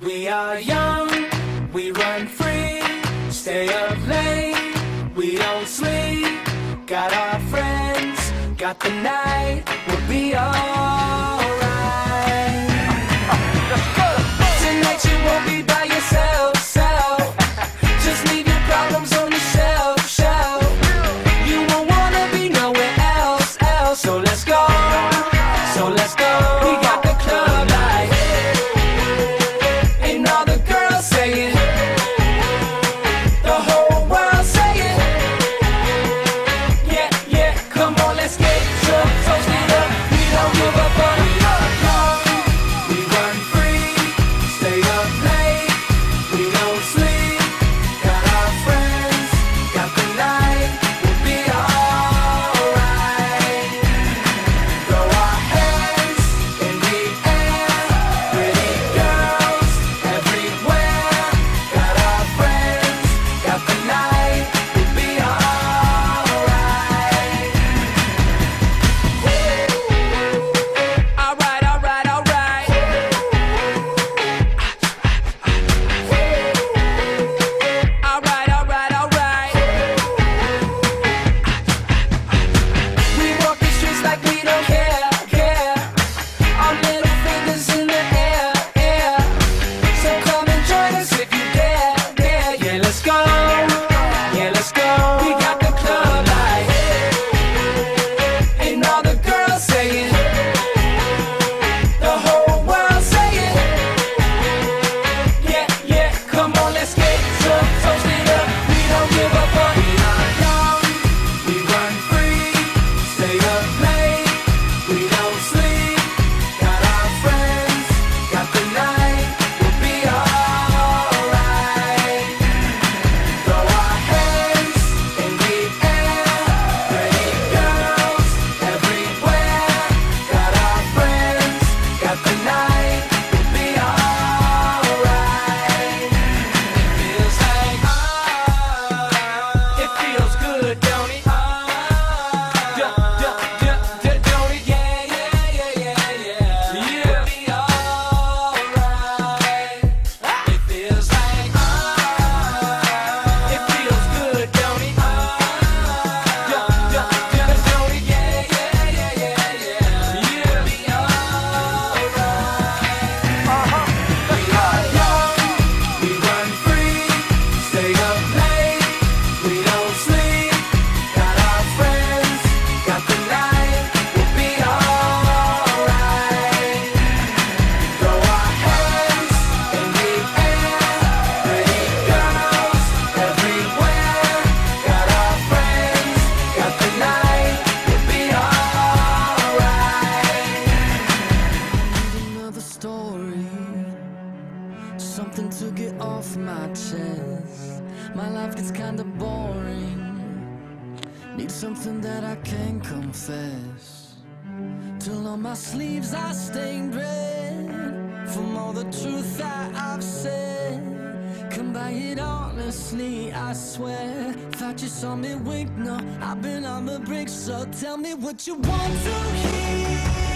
We are young, we run free, stay up late, we don't sleep. Got our friends, got the night, we'll be alright. Tonight you won't be by yourself, so just leave your problems on the shelf, shelf. You won't wanna be nowhere else, else. So let's go, so let's go. We got the club light. Something to get off my chest. My life gets kinda boring. Need something that I can confess. Till on my sleeves I stained red from all the truth that I've said. Come by it honestly, I swear. Thought you saw me wink, no, I've been on the brink. So tell me what you want to hear.